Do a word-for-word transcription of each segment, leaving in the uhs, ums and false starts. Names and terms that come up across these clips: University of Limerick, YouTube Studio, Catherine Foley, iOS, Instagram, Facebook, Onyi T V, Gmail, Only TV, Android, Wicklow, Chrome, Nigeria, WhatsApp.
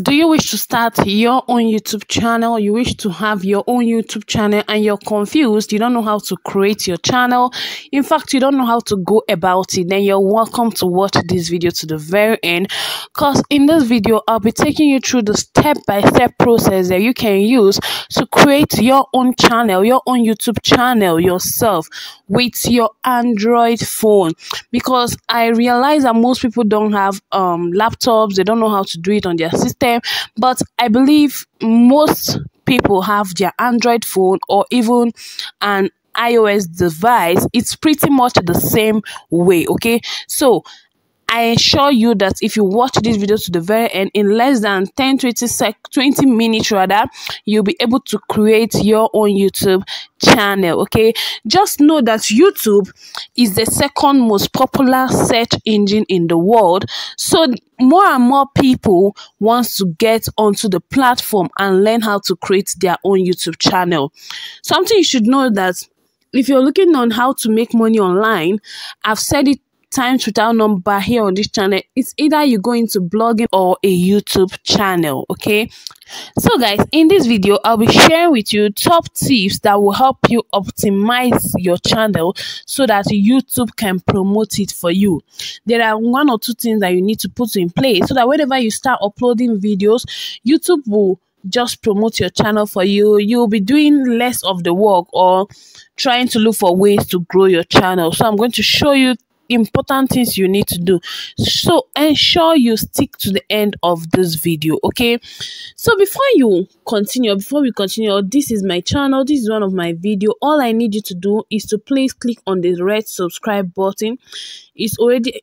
Do you wish to start your own YouTube channel? You wish to have your own YouTube channel and you're confused. You don't know how to create your channel. In fact, you don't know how to go about it. Then you're welcome to watch this video to the very end, because in this video, I'll be taking you through the step-by-step process that you can use to create your own channel, your own YouTube channel yourself with your Android phone. Because I realize that most people don't have um, laptops. They don't know how to do it on their system. But I believe most people have their Android phone or even an iOS device. It's pretty much the same way, okay? So I assure you that if you watch this video to the very end, in less than ten, twenty, sec, twenty minutes rather, you'll be able to create your own YouTube channel, okay? Just know that YouTube is the second most popular search engine in the world. So more and more people want to get onto the platform and learn how to create their own YouTube channel. Something you should know that if you're looking on how to make money online, I've said it times without number here on this channel. It's either you go into blogging or a YouTube channel, okay? So guys, in this video, I'll be sharing with you top tips that will help you optimize your channel so that YouTube can promote it for you. There are one or two things that you need to put in place so that whenever you start uploading videos, YouTube will just promote your channel for you. You'll be doing less of the work or trying to look for ways to grow your channel. So I'm going to show you important things you need to do, so ensure you stick to the end of this video, okay? So before you continue before we continue this is my channel, this is one of my video. All I need you to do is to please click on the red subscribe button. It's already,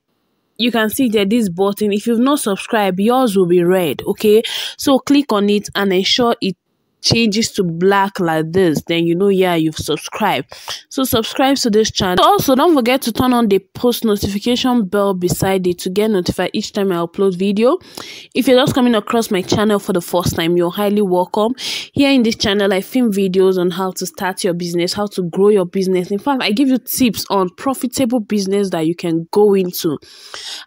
you can see that this button, if you've not subscribed, yours will be red, okay? So click on it and ensure it changes to black like this, then you know, yeah, you've subscribed. So subscribe to this channel. Also, don't forget to turn on the post notification bell beside it to get notified each time I upload video. If you're just coming across my channel for the first time, you're highly welcome. Here in this channel, I film videos on how to start your business, how to grow your business. In fact, I give you tips on profitable business that you can go into.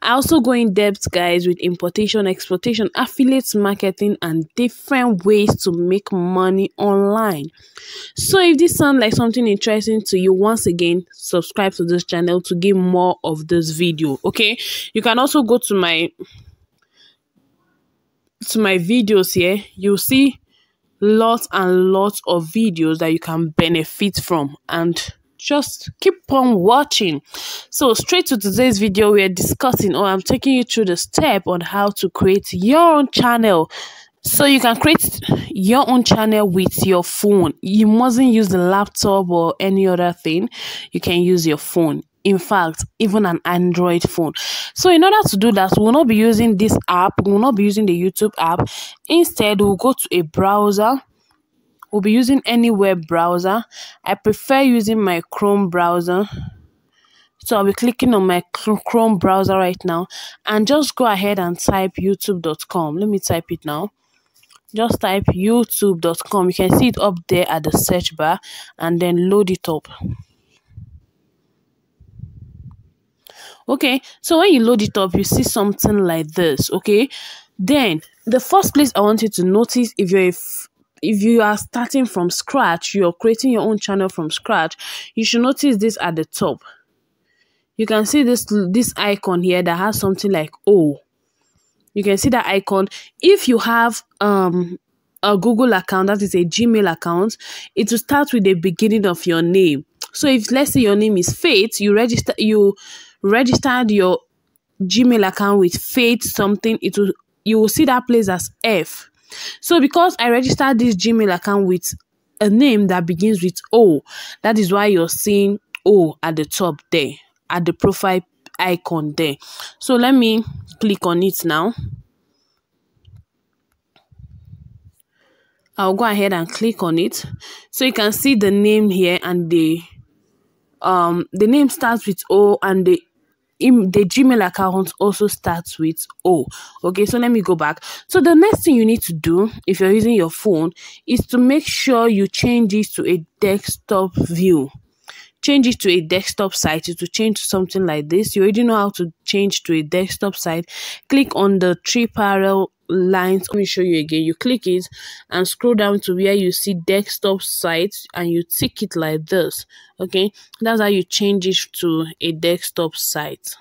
I also go in depth, guys, with importation, exportation, affiliates, marketing, and different ways to make money money online. So if this sounds like something interesting to you, once again, subscribe to this channel to get more of this video, okay? You can also go to my to my videos here. You'll see lots and lots of videos that you can benefit from, and just keep on watching. So straight to today's video, we are discussing, or I'm taking you through the step on how to create your own channel. So you can create your own channel with your phone. You mustn't use the laptop or any other thing. You can use your phone. In fact, even an Android phone. So in order to do that, we'll not be using this app. We'll not be using the YouTube app. Instead, we'll go to a browser. We'll be using any web browser. I prefer using my Chrome browser. So I'll be clicking on my Chrome browser right now. And just go ahead and type youtube dot com. Let me type it now. Just type youtube dot com. You can see it up there at the search bar, and then load it up. Okay, so when you load it up, you see something like this, okay? Then, the first place I want you to notice, if you're a if you are starting from scratch, you're creating your own channel from scratch, you should notice this at the top. You can see this, this icon here that has something like O. You can see that icon. If you have um, a Google account, that is a Gmail account, it will start with the beginning of your name. So if, let's say, your name is Faith, you register, you registered your Gmail account with Faith something, it will, you will see that place as F. So because I registered this Gmail account with a name that begins with O, that is why you're seeing O at the top there, at the profile icon there. So let me click on it now. I'll go ahead and click on it. So you can see the name here, and the um the name starts with O, and the the Gmail account also starts with O. Okay, so let me go back. So the next thing you need to do if you're using your phone is to make sure you change it to a desktop view. Change it to a desktop site. It will change to something like this. You already know how to change to a desktop site. Click on the three parallel lines. Let me show you again. You click it and scroll down to where you see desktop site and you tick it like this. Okay, that's how you change it to a desktop site.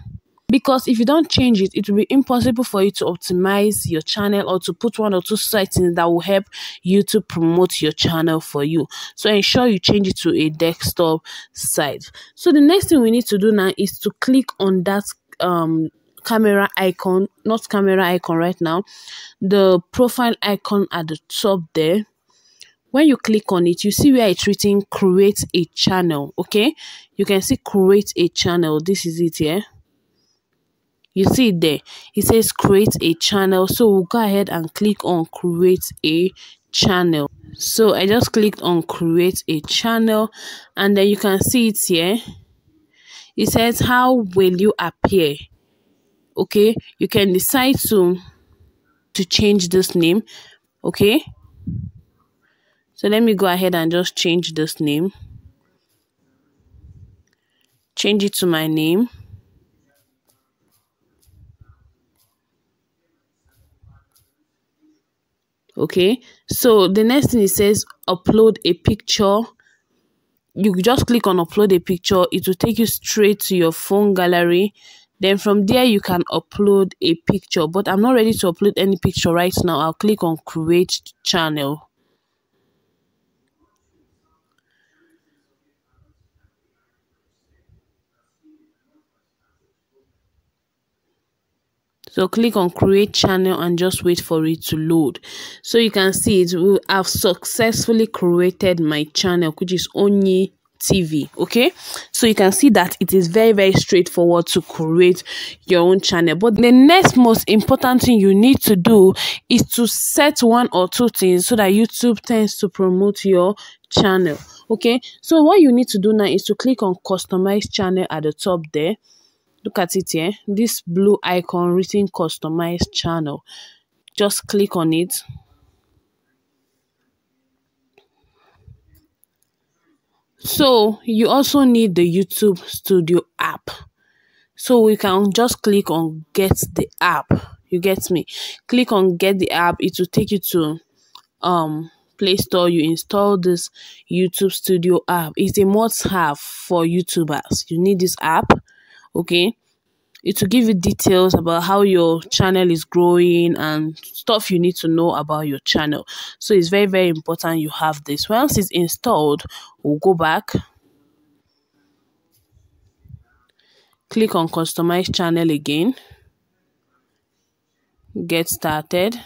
Because if you don't change it, it will be impossible for you to optimize your channel or to put one or two settings that will help you to promote your channel for you. So ensure you change it to a desktop site. So the next thing we need to do now is to click on that um camera icon, not camera icon right now, the profile icon at the top there. When you click on it, you see where it's written create a channel. Okay, you can see create a channel. This is it here. Yeah? You see it there, it says create a channel. So we'll go ahead and click on create a channel. So I just clicked on create a channel, and then you can see it here. It says how will you appear. Okay, you can decide to to change this name. Okay, so let me go ahead and just change this name, change it to my name. Okay, so the next thing it says upload a picture. You just click on upload a picture. It will take you straight to your phone gallery. Then from there you can upload a picture, but I'm not ready to upload any picture right now. I'll click on create channel. So click on create channel and just wait for it to load. So you can see it will have successfully created my channel, which is Onyi T V. Okay, so you can see that it is very very straightforward to create your own channel. But the next most important thing you need to do is to set one or two things so that YouTube tends to promote your channel. Okay, so what you need to do now is to click on customize channel at the top there. Look at it here, this blue icon written customized channel. Just click on it. So you also need the YouTube Studio app. So we can just click on get the app. You get me? Click on get the app. It will take you to um Play Store. You install this YouTube Studio app. It's a must-have for YouTubers. You need this app. Okay, it will give you details about how your channel is growing and stuff you need to know about your channel. So it's very very important you have this. Once it's installed, we'll go back, click on customize channel again, get started.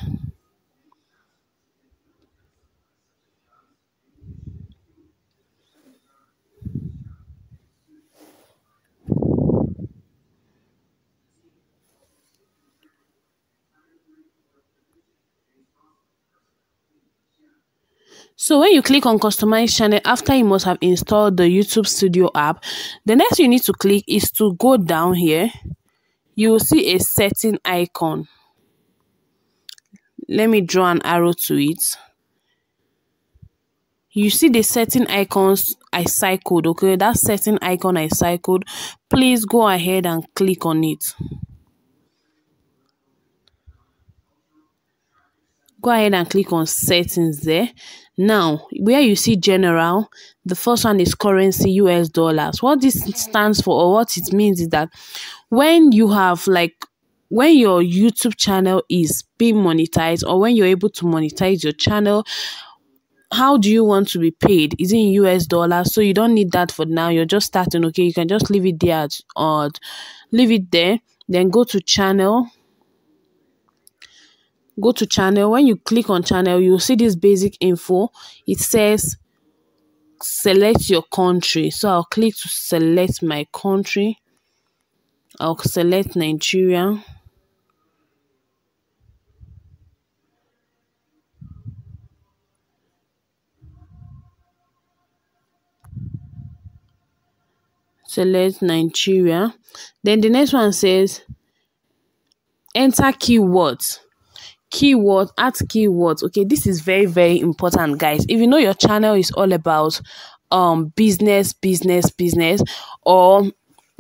So when you click on customize channel, after you must have installed the YouTube Studio app, the next you need to click is to go down here. You will see a setting icon. Let me draw an arrow to it. You see the setting icons I circled. Okay, that setting icon I circled, please go ahead and click on it. Go ahead and click on settings there. Now, where you see general, the first one is currency, U S dollars. What this stands for or what it means is that when you have like, when your YouTube channel is being monetized or when you're able to monetize your channel, how do you want to be paid? Is it in U S dollars? So you don't need that for now. You're just starting, okay? You can just leave it there or leave it there. Then go to channel. Go to channel. When you click on channel, you'll see this basic info. It says select your country. So I'll click to select my country. I'll select Nigeria. Select Nigeria. Then the next one says enter keywords. Keyword, add keywords. Okay, this is very very important, guys. If you know your channel is all about um business business business, or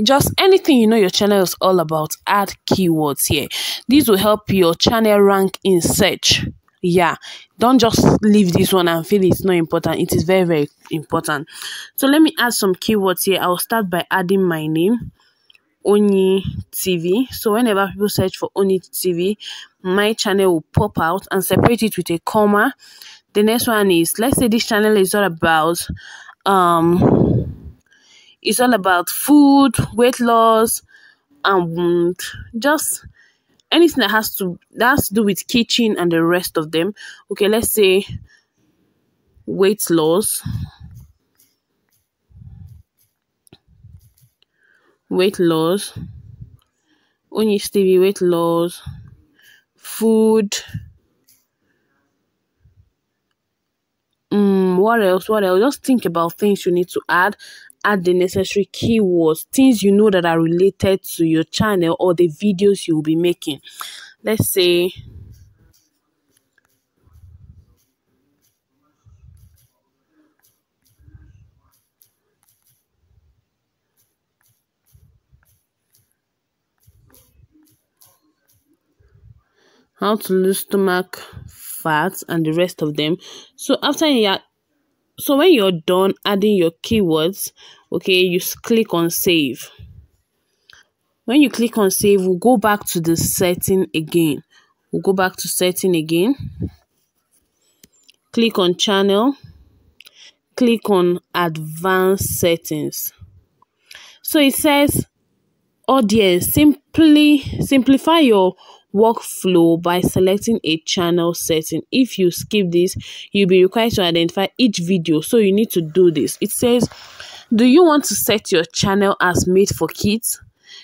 just anything you know your channel is all about, add keywords here. This will help your channel rank in search. Yeah, don't just leave this one and feel it's not important. It is very, very important. So let me add some keywords here. I'll start by adding my name, Onyi T V. So whenever people search for Only T V, my channel will pop out, and separate it with a comma. The next one is, let's say this channel is all about um it's all about food, weight loss, and just anything that has to that's to do with kitchen and the rest of them. Okay, let's say weight loss. Weight loss. Onyi's T V, weight loss, food. Um, what else? What else? Just think about things you need to add. Add the necessary keywords, things you know that are related to your channel or the videos you will be making. Let's say how to lose stomach fat and the rest of them. So after you so when you're done adding your keywords, okay, you click on save. When you click on save, we'll go back to the setting again. We'll go back to setting again. Click on channel. Click on advanced settings. So it says, audience, simply simplify your workflow by selecting a channel setting. If you skip this, you'll be required to identify each video, so you need to do this. It says, do you want to set your channel as made for kids?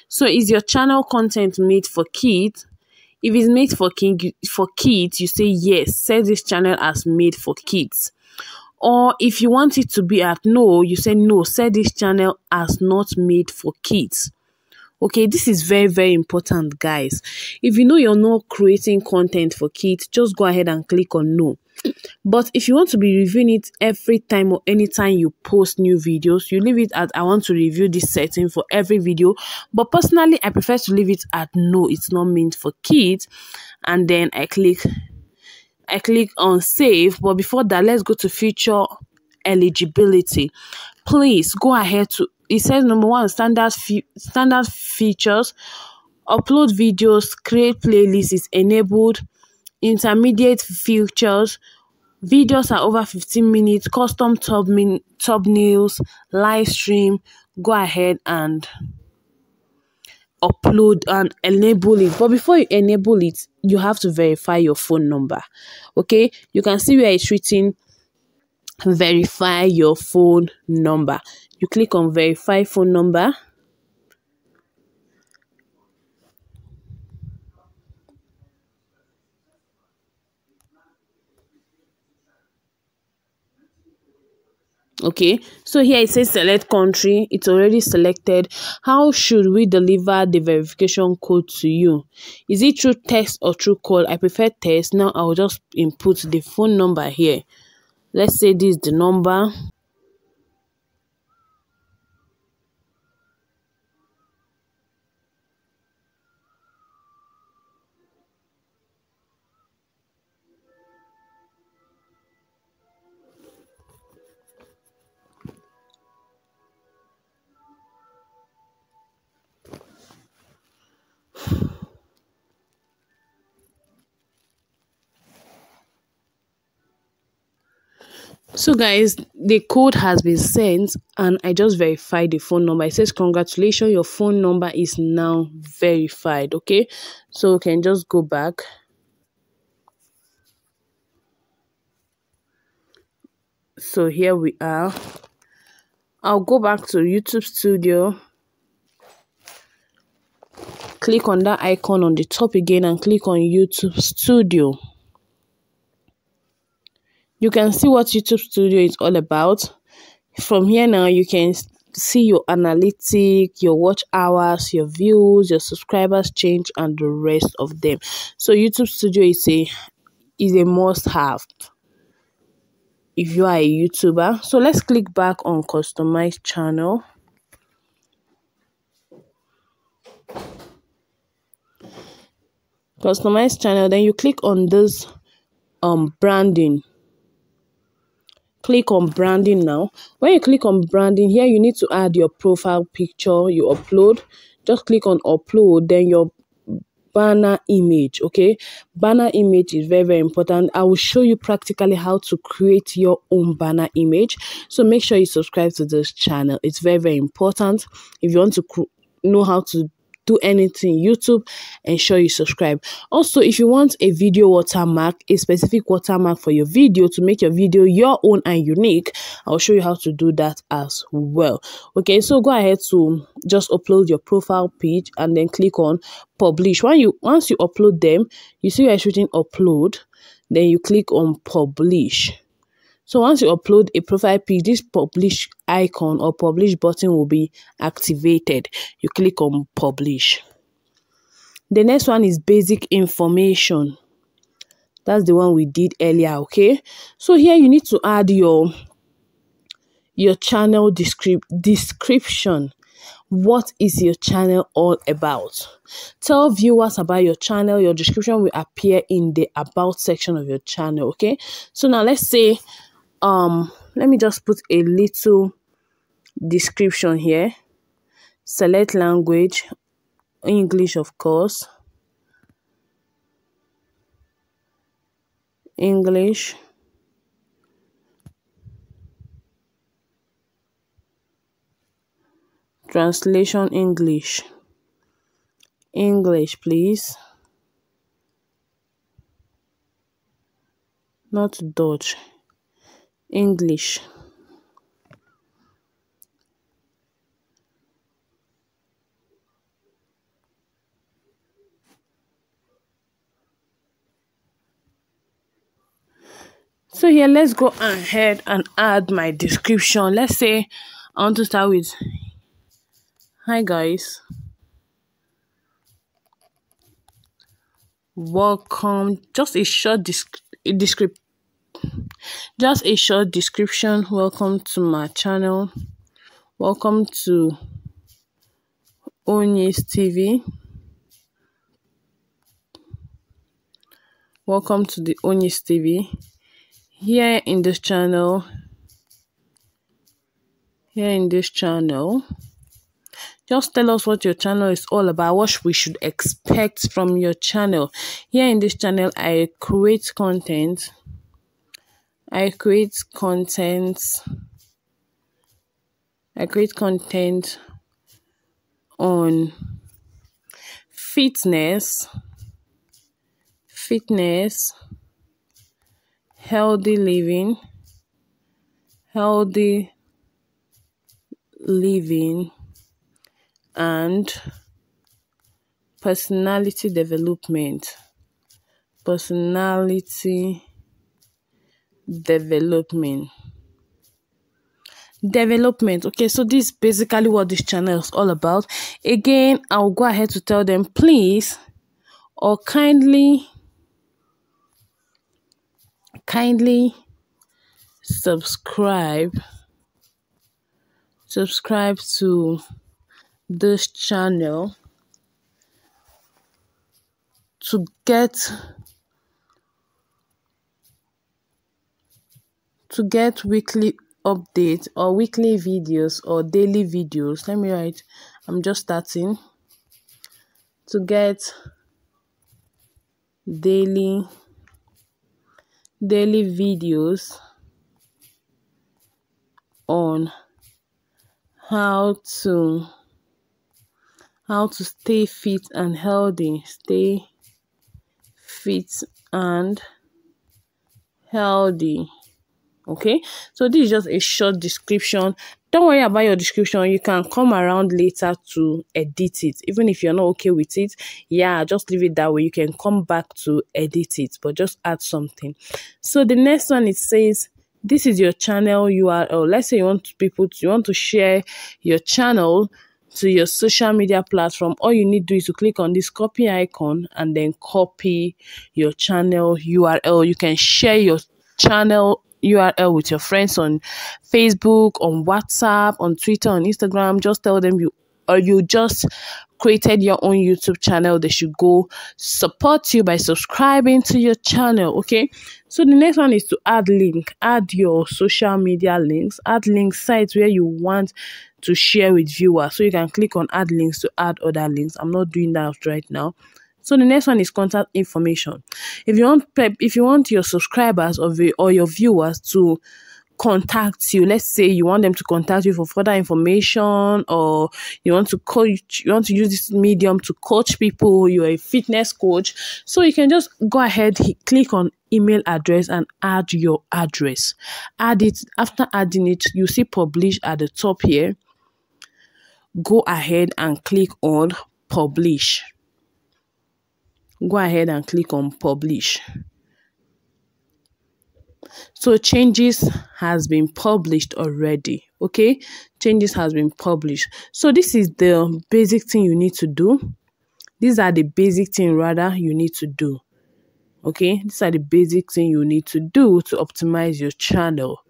So is your channel content made for kids? If it's made for king for kids, you say yes, set this channel as made for kids. Or if you want it to be at no, you say no, set this channel as not made for kids. Okay, this is very, very important, guys. If you know you're not creating content for kids, just go ahead and click on no. But if you want to be reviewing it every time or anytime you post new videos, you leave it at I want to review this setting for every video. But personally, I prefer to leave it at no, it's not meant for kids. And then I click, I click on save. But before that, let's go to feature eligibility. Please go ahead to, it says number one, standard fe standard features, upload videos, create playlists is enabled, intermediate features, videos are over fifteen minutes, custom thumbnails, live stream. Go ahead and upload and enable it. But before you enable it, you have to verify your phone number. Okay, you can see where it's written verify your phone number. You click on verify phone number. Okay, so here it says select country. It's already selected. How should we deliver the verification code to you? Is it through text or through call? I prefer text. Now I'll just input the phone number here. Let's say this is the number. So guys, the code has been sent and I just verified the phone number. It says congratulations, your phone number is now verified. Okay, so we can just go back. So here we are. I'll go back to YouTube Studio. Click on that icon on the top again and click on YouTube Studio. You can see what YouTube Studio is all about. From here now, you can see your analytics, your watch hours, your views, your subscribers change, and the rest of them. So YouTube Studio is a is a must-have if you are a YouTuber. So let's click back on customize channel. customize channel, then you click on this um branding. Click on branding now. When you click on branding here, you need to add your profile picture you upload. Just click on upload, then your banner image. Okay, banner image is very very important. I will show you practically how to create your own banner image, so make sure you subscribe to this channel. It's very very important. If you want to know how to do anything YouTube, ensure you subscribe. Also, if you want a video watermark, a specific watermark for your video to make your video your own and unique, I'll show you how to do that as well. Okay, so go ahead to just upload your profile page and then click on publish. When you once you upload them, you see you're shooting upload, then you click on publish. So once you upload a profile page, this publish icon or publish button will be activated. You click on publish. The next one is basic information. That's the one we did earlier, okay? So here you need to add your, your channel descrip- description. What is your channel all about? Tell viewers about your channel. Your description will appear in the about section of your channel, okay? So now let's say... Um, let me just put a little description here. Select language, English of course, English, translation English, English please, not Dutch. English. So here, let's go ahead and add my description. Let's say I want to start with hi guys, welcome. Just a short description. Descript Just a short description. Welcome to my channel. Welcome to Onyi's T V. Welcome to the Onyi's T V. Here in this channel, here in this channel, just tell us what your channel is all about, what we should expect from your channel. Here in this channel, I create content. I create content, I create content on fitness, fitness, healthy living, healthy living, and personality development, personality development development okay, so this is basically what this channel is all about. Again, I'll go ahead to tell them please or kindly kindly subscribe subscribe to this channel to get to get weekly updates or weekly videos or daily videos. Let me write, I'm just starting. To get daily daily videos on how to how to stay fit and healthy. Stay fit and healthy. Okay, so this is just a short description. Don't worry about your description. You can come around later to edit it. Even if you're not okay with it, yeah, just leave it that way. You can come back to edit it, but just add something. So the next one, it says this is your channel U R L. Let's say you want people to, you want to share your channel to your social media platform. All you need to do is to click on this copy icon and then copy your channel U R L. You can share your channel U R L with your friends on Facebook, on WhatsApp, on Twitter, on Instagram. Just tell them you, or you just created your own YouTube channel, they should go support you by subscribing to your channel. Okay, so the next one is to add link, add your social media links, add link sites where you want to share with viewers. So you can click on add links to add other links. I'm not doing that right now. So the next one is contact information. If you want prep, if you want your subscribers or, the, or your viewers to contact you, let's say you want them to contact you for further information, or you want to coach, you want to use this medium to coach people, you're a fitness coach, so you can just go ahead, click on email address and add your address. Add it. After adding it, you see publish at the top here. Go ahead and click on publish. Go ahead and click on publish. So changes has been published already. Okay, changes has been published. So this is the basic thing you need to do. These are the basic thing rather you need to do. Okay, these are the basic thing you need to do to optimize your channel.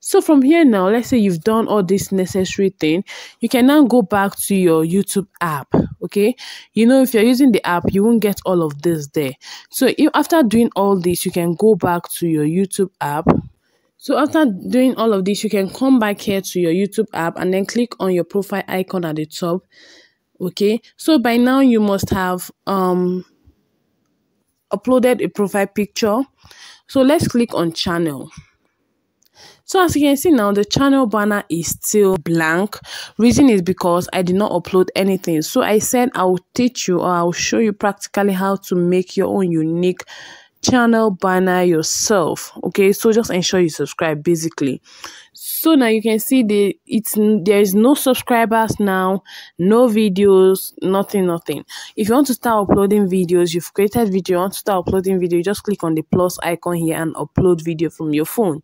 So from here now, let's say you've done all this necessary thing, you can now go back to your YouTube app. Okay, you know, if you're using the app, you won't get all of this there. So if, after doing all this, you can go back to your YouTube app. So after doing all of this, you can come back here to your YouTube app and then click on your profile icon at the top. Okay, so by now you must have um uploaded a profile picture. So let's click on channel. So as you can see now, the channel banner is still blank. Reason is because I did not upload anything. So I said I will teach you, or I will show you practically how to make your own unique channel banner yourself. Okay, so just ensure you subscribe basically. So now you can see the it's there is no subscribers now, no videos, nothing, nothing. If you want to start uploading videos, you've created video, you want to start uploading video, just click on the plus icon here and upload video from your phone.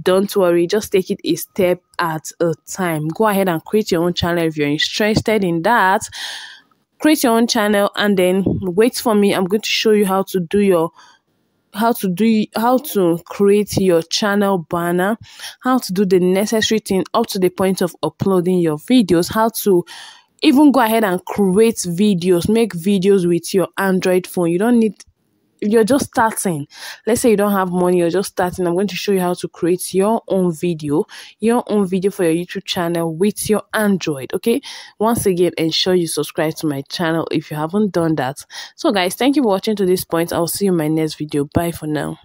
Don't worry, just take it a step at a time. Go ahead and create your own channel if you're interested in that. Create your own channel and then wait for me. I'm going to show you how to do your how to do how to create your channel banner, how to do the necessary thing up to the point of uploading your videos, how to even go ahead and create videos, make videos with your Android phone. You don't need, if you're just starting, let's say you don't have money, you're just starting, I'm going to show you how to create your own video, your own video for your YouTube channel with your Android. Okay, once again, ensure you subscribe to my channel if you haven't done that. So guys, thank you for watching to this point. I'll see you in my next video. Bye for now.